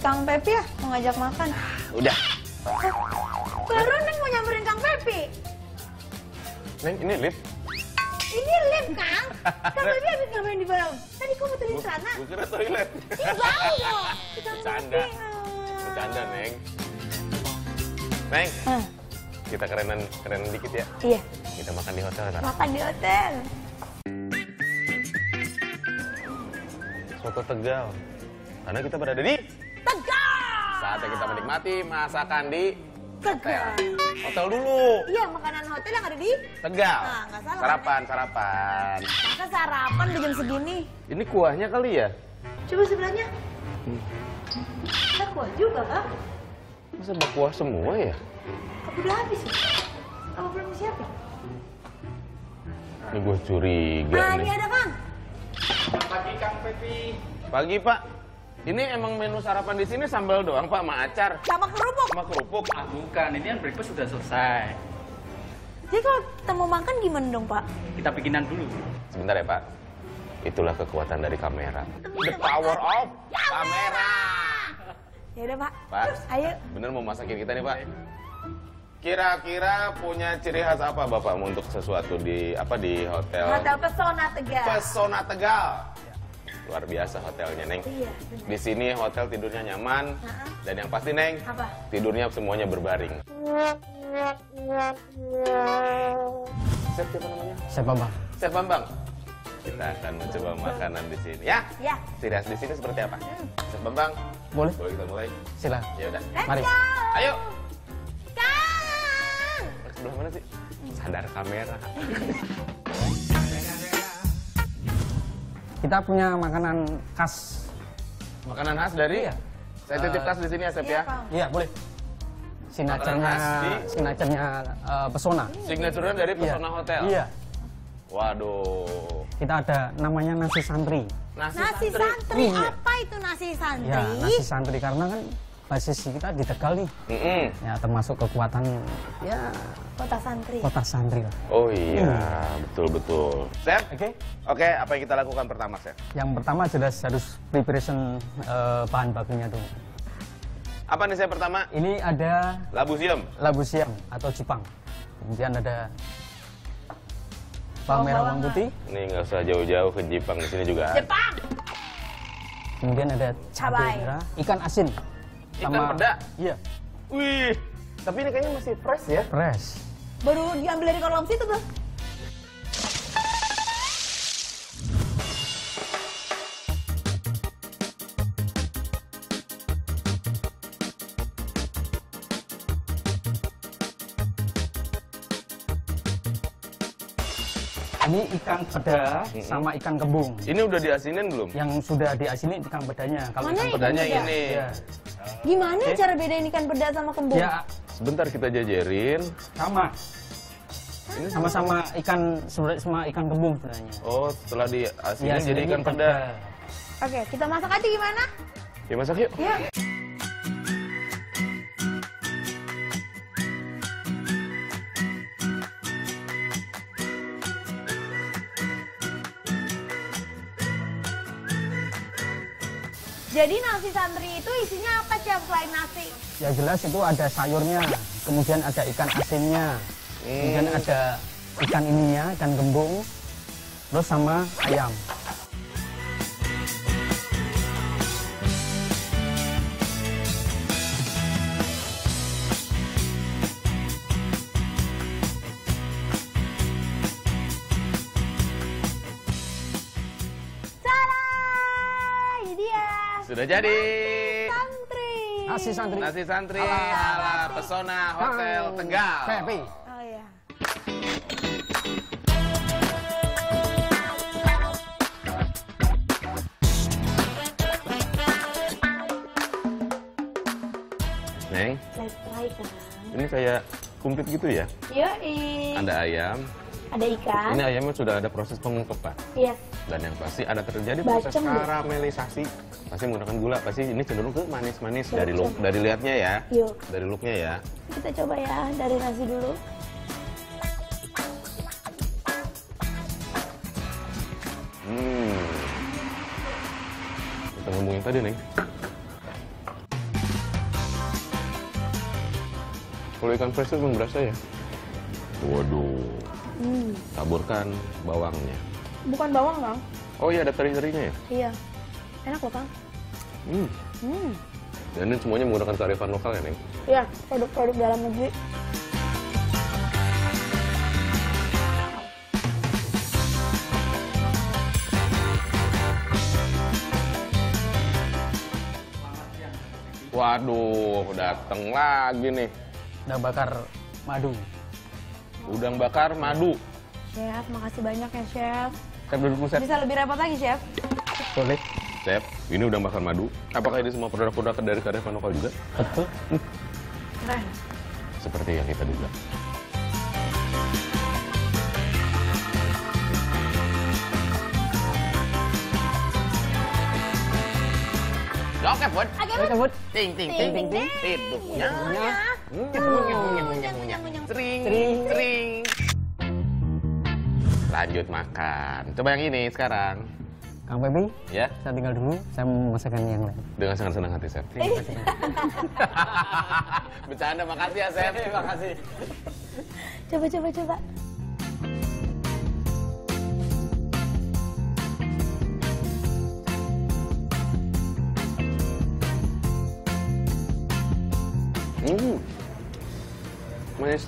Kang Peppy ya, mau ngajak makan. Udah. Baru Neng mau nyamperin Kang Peppy. Neng, ini lift. Ini lift, Kang. Kang Peppy habis ngapain di bawah? Tadi kok muterin sana. Gue kira toilet. Ini bau loh. Bercanda. Bercanda, Neng. Neng, kita kerenan dikit ya. Iya. Kita makan di hotel. Kan? Makan di hotel. Soto Tegal. Karena kita berada di Tegal. Saatnya kita menikmati masakan di Tegal. Hotel dulu. Iya, makanan hotel yang ada di Tegal. Nah, nggak salah. Sarapan. Masa sarapan di jam segini? Ini kuahnya kali ya? Coba sebelahnya. Ada kuah juga, Kak. Masa berkuah semua ya? Apa udah habis ya? Apa belum siapa? Ini gue curiga nih. Ini ada, Kang. Pagi, Kang Peppy. Pagi, Pak. Ini emang menu sarapan di sini sambal doang, Pak, sama acar. Sama kerupuk. Sama kerupuk. Ah, bukan. Ini yang breakfast sudah selesai. Jadi kalau kita mau makan gimana dong, Pak? Kita bikinan dulu. Sebentar ya, Pak. Itulah kekuatan dari kamera. The power of kamera. Ya udah, Pak. Pak, ayo. Bener mau masakin kita nih, Pak. Kira-kira punya ciri khas apa Bapak untuk sesuatu di apa di hotel? Hotel Pesona Tegal. Pesona Tegal. Luar biasa hotelnya, Neng. Iya, di sini hotel tidurnya nyaman. Dan yang pasti, Neng, apa? Tidurnya semuanya berbaring. Siapa namanya? Chef Bambang. Chef Bambang. Kita akan mencoba makanan di sini, ya? Ya. Ciri khas di sini seperti apa? Chef Bambang, boleh kita mulai? Silakan. Ya udah. Mari. Ayo. Kang. Sebelah mana sih? Sadar kamera. Kita punya makanan khas. Makanan khas dari? Iya. Saya titip khas di sini ya, Chef ya? Iya, boleh. Signaturenya Pesona. Signaturenya dari Pesona Hotel? Iya. Waduh. Kita ada namanya nasi santri. Nasi santri? Iya. Apa itu nasi santri? Ya, nasi santri karena kan basis kita di Tegal nih. Ya, termasuk kekuatan ya kota santri. Kota santri lah. Oh iya, betul. Chef, oke, apa yang kita lakukan pertama, Chef? Yang pertama jelas harus preparation bahan bakunya dulu. Apa nih, Chef, pertama? Ini ada labu siam. Labu siam atau cupang. Kemudian ada bawang merah, bawang putih. Nih nggak usah jauh-jauh ke Jepang, di sini juga. Jepang. Kemudian ada cabai merah, ikan asin. Ikan peda. Iya. Wih. Tapi ini kayaknya masih fresh ya? Fresh. Baru diambil dari kolam situ, Bang. Ini ikan peda sama ikan kembung. Ini udah diasinin belum? Yang sudah diasinin ikan pedanya. Kalau ikan pedanya ini. Ya. Gimana cara bedain ikan peda sama kembung? Ya, sebentar kita jajarin. Sama-sama ikan kembung sebenarnya. Oh, setelah diasinin ya, jadi ikan peda. Oke, kita masak aja gimana? Ya masak yuk. Ya. Jadi nasi santri itu isinya apa, Chef, selain nasi? Ya jelas itu ada sayurnya, kemudian ada ikan asinnya, kemudian ada ikan ininya, ikan gembung, terus sama ayam. Sudah jadi. Nasi santri. Ala Pesona Hotel Tegal. Oh iya. Neng. Ini kayak kumplit gitu ya? Yoi. Ada ayam. Ada ikan. Ini ayamnya sudah ada proses pengungkepan. Iya. Dan yang pasti ada terjadi proses karamelisasi. Pasti menggunakan gula, pasti ini cenderung ke manis-manis dari look, dari lihatnya ya. Yuk. Dari looknya ya. Kita coba ya dari nasi dulu. Kita ngomongin tadi, Neng. Kalau ikan fresh itu belum berasa ya? Waduh. Taburkan bawangnya. Bukan bawang, Kang. Oh iya, ada teri-terinya ya? Iya. Enak loh, Kang. Dan ini semuanya menggunakan kearifan lokal ya, Neng? Iya, produk-produk dalam negeri. Waduh, dateng lagi nih. Udang bakar madu. Udang bakar madu. Chef, makasih banyak ya, Chef. Bisa lebih repot lagi, Chef. Boleh. Chef, ini udang bakar madu. Apakah ini semua produk-produk dari kearifan lokal juga? Betul. Keren. Seperti yang kita duga. Oke, Bud. Ting, ting, ting, ting, ting. Tiduknya. Tring, tring. Lanjut makan. Coba yang ini sekarang. Kang Peppy, ya? Saya tinggal dulu, saya mau masakan yang lain. Dengan sangat senang hati, Chef. Terima kasih. Bercanda, makasih ya, Chef. Terima kasih. Coba. Manis,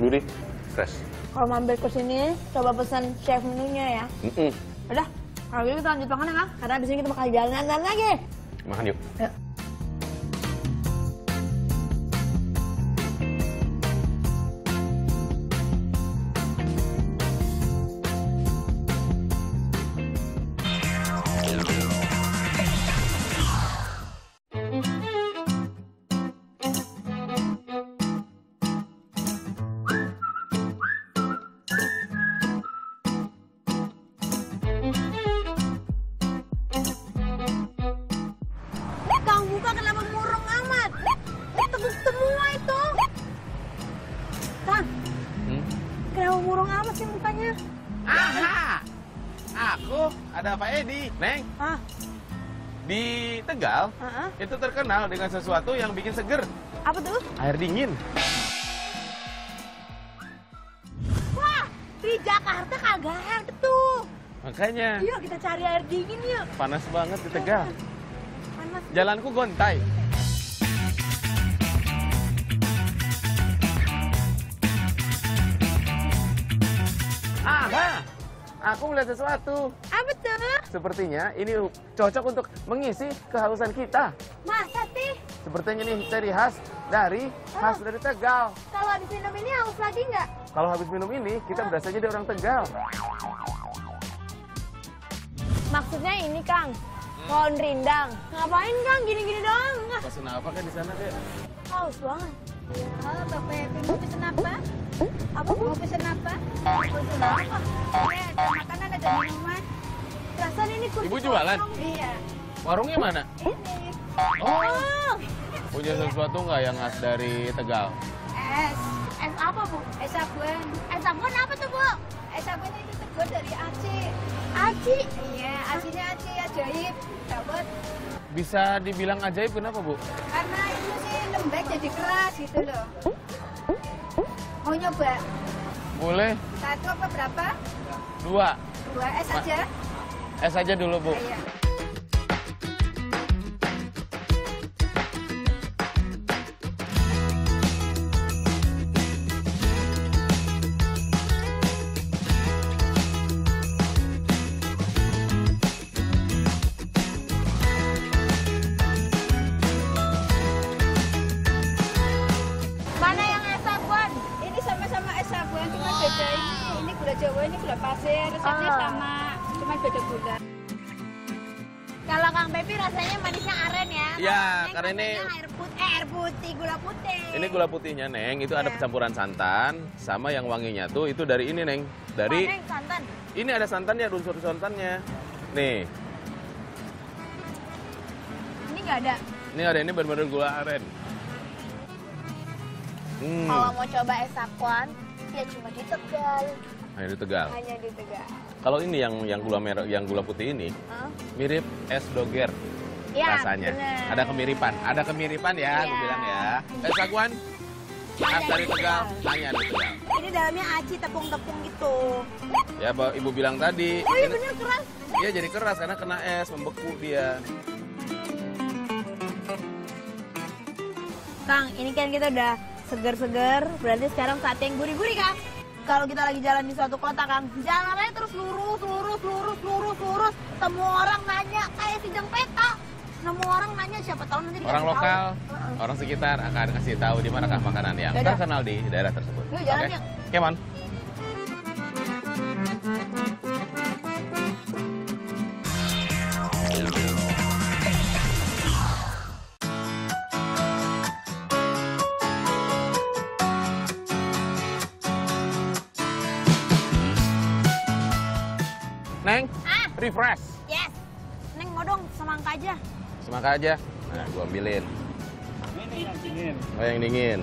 gurih, fresh. Kalau mampir ke sini, coba pesan chef menunya ya. Udah, kalau gitu kita lanjut makan ya, Kang. Karena di sini kita bakal jalan-jalan lagi. Makan yuk. Ya. Ada Pak Edi, Neng. Di Tegal, itu terkenal dengan sesuatu yang bikin seger. Apa tuh? Air dingin. Wah, di Jakarta kagak ada tuh. Makanya. Yuk kita cari air dingin yuk. Panas banget di Tegal. Panas. Jalanku gontai. Aku melihat sesuatu. Apa tuh? Sepertinya ini cocok untuk mengisi kehausan kita. Masa sih? Sepertinya ini ciri khas dari Tegal. Kalau habis minum ini haus lagi nggak? Kalau habis minum ini, kita berasa jadi orang Tegal. Maksudnya ini, Kang. Pohon rindang. Ngapain, Kang? Gini-gini doang. Pesen apa kan di sana, Kak? Haus banget. Ya, halo, Pak Peppy. Mau pesen apa? Mau pesen apa? Ya, ada makanan, ada minuman. Perasaan ini kursi. Ibu jualan? Iya. Warungnya mana? Ini. Oh. Punya sesuatu nggak yang khas dari Tegal? Es. Es apa, Bu? Es Sagwan. Es Sagwan apa tuh, Bu? Es Sagwan itu terbuat dari aci. Aci? Iya, acinya aci ajaib. Dapat. Bisa dibilang ajaib kenapa, Bu? Karena itu sih lembek jadi keras gitu loh. Mau nyoba? Boleh. Satu apa berapa? Dua. Es aja? Es aja dulu, Bu. Iya. Ini gula pasir, resepnya sama, cuma beda gula. Kalau Kang Peppy rasanya manisnya aren ya? Iya, karena ini air putih, gula putih. Ini gula putihnya, Neng, itu ada campuran santan, sama yang wanginya tuh, itu dari ini, Neng. Dari santan? Ini ada santannya, unsur santannya. Nih. Ini nggak ada? Ini nggak ada, ini benar-benar gula aren. Kalau mau coba es Sagwan, ya cuma di Tegal. Hanya di Tegal. Kalau ini yang gula merah, yang gula putih ini mirip es doger rasanya. Bener. Ada kemiripan ya, aku bilang ya. Es Sagwan, khas dari Tegal, hanya dari Tegal. Ini dalamnya aci, tepung-tepung gitu. Ya, Ibu bilang tadi. Oh iya bener, keras. Iya jadi keras karena kena es, membeku dia. Kang, ini kan kita udah seger-seger, berarti sekarang saatnya yang gurih-gurih, Kang. Kalau kita lagi jalan di suatu kota, Kang, jalannya terus lurus. Semua orang nanya, kayak sidang peta. Nemu orang nanya, siapa tahu nanti orang lokal, orang sekitar akan kasih tahu di manakah makanan yang terkenal di daerah tersebut. Yuk, jalan yuk. Come on. Neng, refresh. Yes. Neng mau dong semangka aja. Semangka aja. Nah, gua ambilin. Ini yang dingin. Oh, yang dingin.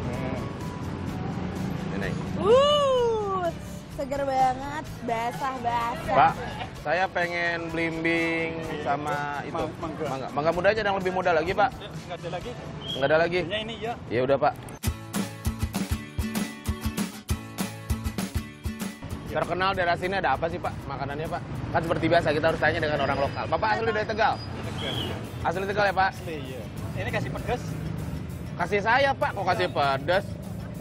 Ini, Neng. Seger banget, basah-basah. Pak, saya pengen belimbing sama itu. Mangga. Mangga muda aja yang lebih muda lagi, Pak. Enggak ada lagi. Enggak ada lagi. Ini ya. Ya udah, Pak. Terkenal daerah sini ada apa sih, Pak? Makanannya, Pak? Kan seperti biasa kita harus tanya dengan orang lokal. Bapak asli dari Tegal? Tegal, ya. Asli Tegal ya, Pak? Asli, iya. Ini kasih pedes? Kasih saya, Pak. Kok kasih pedes?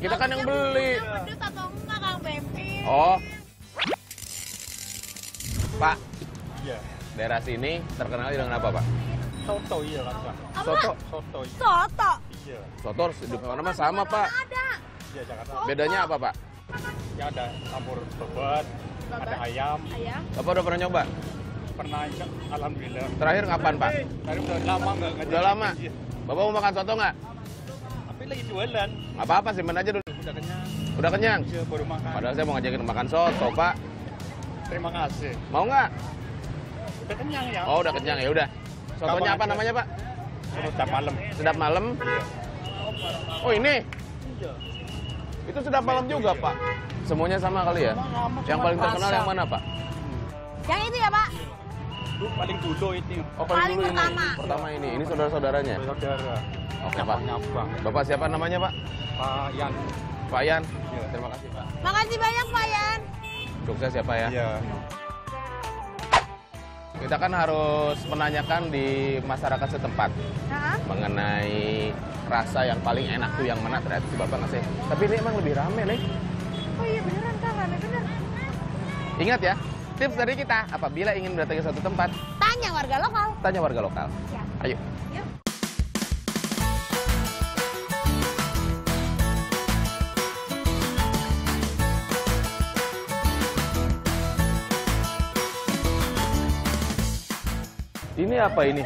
Kita kan yang beli. Pedes atau enggak, Kang Peppy? Oh. Pak, iya. Daerah sini terkenal dengan apa, Pak? Soto, iya kan, Pak. Soto? Soto, iya. Soto? Iya. Soto di mana-mana sama, Pak. Ada. Iya, Jakarta. Bedanya apa, Pak? Ya ada campur bebek, ada ayam. Bapak udah pernah nyoba? Pernah, alhamdulillah. Terakhir kapan, Pak? Terakhir udah lama nggak ngajak. Udah lama? Bapak mau makan soto nggak? Tapi lagi jualan. Nggak apa-apa, simpen aja dulu. Udah kenyang. Udah kenyang? Iya, baru makan. Padahal saya mau ngajakin makan soto, Pak. Terima kasih. Mau nggak? Udah kenyang ya. Oh, udah kenyang ya, udah. Sotonya apa namanya, Pak? Sedap malam. Sedap malam? Oh, ini? Iya. Itu sedap malam juga, Pak. Semuanya sama kali ya? Yang paling terkenal yang mana, Pak? Yang itu ya, Pak? Paling dulu itu. Oh, paling dulu pertama. Ini. Pertama ini. Ini saudara-saudaranya? Saudara. Oke, Pak. Bapak siapa namanya, Pak? Pak Yan. Pak Yan? Ya. Terima kasih, Pak. Makasih banyak, Pak Yan. Sukses ya, Pak ya? Iya. Kita kan harus menanyakan di masyarakat setempat mengenai rasa yang paling enak tuh yang mana, ternyata si Bapak ngasih. Tapi ini emang lebih rame, Neng. Oh iya beneran, Kang, rame bener. Ingat ya, tips dari kita apabila ingin mendatangi suatu tempat, tanya warga lokal. Tanya warga lokal. Ya. Ayo. Yuk. Ini apa ini?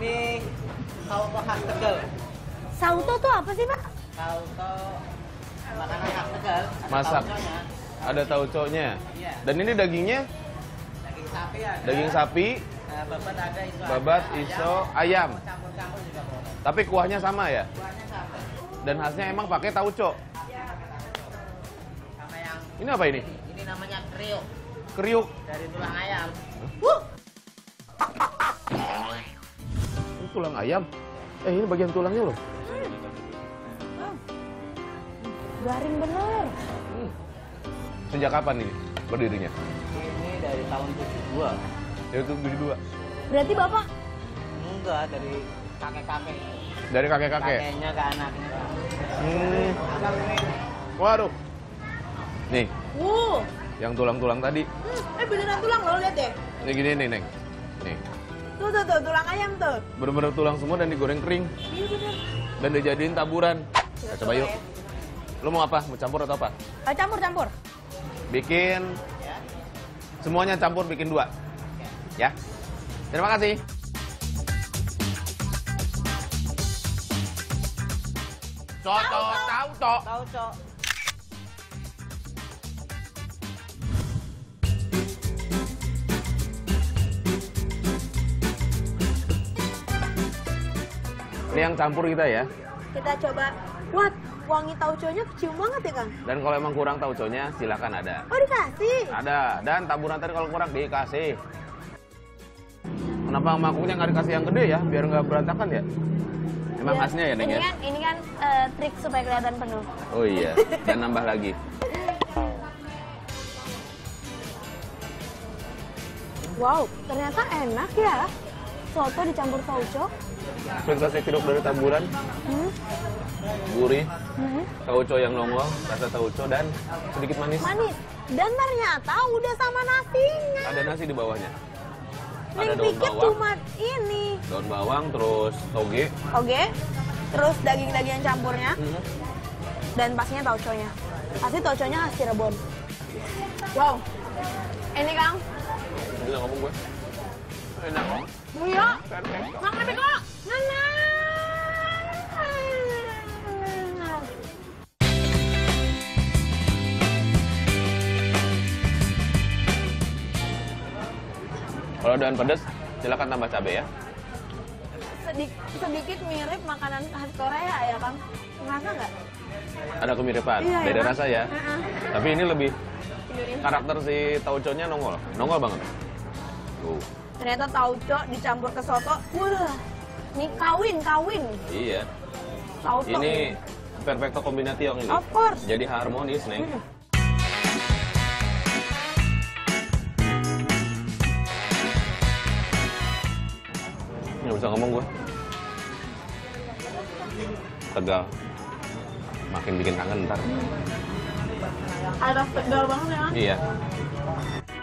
Ini Saoto khas Tegal. Saoto tuh apa sih, Pak? Saoto makanan khas Tegal. Masak. Ada tauconya. Iya. Dan ini dagingnya? Daging sapi ya. Daging sapi. Babat ada, iso. Babat, iso, ayam. Campur-campur juga boleh. Tapi kuahnya sama ya? Kuahnya sama. Dan khasnya emang pakai tauco. Iya, pakai tauco. Sama yang ini apa ini? Ini namanya kriuk. Kriuk dari tulang ayam. Tulang ayam. Ini bagian tulangnya loh. Garing bener. Sejak kapan ini berdirinya? Ini dari tahun 72. Dari tahun 72. Berarti Bapak? Enggak, dari kakek-kakek. Dari kakek-kakek? Kakeknya ke anaknya. Waduh. Nih. Yang tulang-tulang tadi. Beneran tulang loh, lihat deh. Ini gini nih, Neng. Nih. Tuh, tulang ayam tuh. Bener-bener tulang semua dan digoreng kering. Iya bener. Dan dijadiin taburan. Kita coba yuk. Lo mau apa? Mau campur atau apa? Campur. Bikin. Semuanya campur, bikin dua. Ya. Terima kasih. Saoto. Ini yang campur kita ya. Kita coba. Wah, wangi tauconya kecium banget ya, Kang? Dan kalau emang kurang tauconya, silakan ada. Oh, dikasih? Ada. Dan taburan tadi kalau kurang, dikasih. Kenapa mangkuknya nggak dikasih yang gede ya? Biar nggak berantakan ya? Emang khasnya ya, Neng ya? Ini kan trik supaya kelihatan penuh. Oh iya, dan nambah lagi. Wow, ternyata enak ya. Soto dicampur sauco. Sensasi hidup dari taburan. Gurih. Sauco yang nongol, rasa sauco dan sedikit manis. Manis. Dan ternyata udah sama nasinya. Ada nasi di bawahnya. Ada daun bawang. Cuma ini. Daun bawang, terus toge. Toge. Terus daging-daging campurnya. Dan pastinya tauconya. Pasti tauconya khas Cirebon. Wow. Ini Kang. Gila ngomong gue. Enak. Iya. Makan lebih kok. Nana. Kalau doyan pedas, silakan tambah cabai ya. Sedikit mirip makanan khas Korea ya, Bang. Ngerasa nggak? Ada kemiripan, iya, beda ya, rasa ya. Tapi ini lebih Indonesia. Karakter si tauco-nya nongol. Nongol banget. Tuh. Ternyata tauco dicampur ke soto. Wah, ini kawin. Iya. Sauto. Ini perfecto kombinasi yang ini. Of course. Jadi harmonis, Neng. Nggak bisa ngomong gue. Tegal. Makin bikin kangen ntar. Ada tegal banget ya? Iya.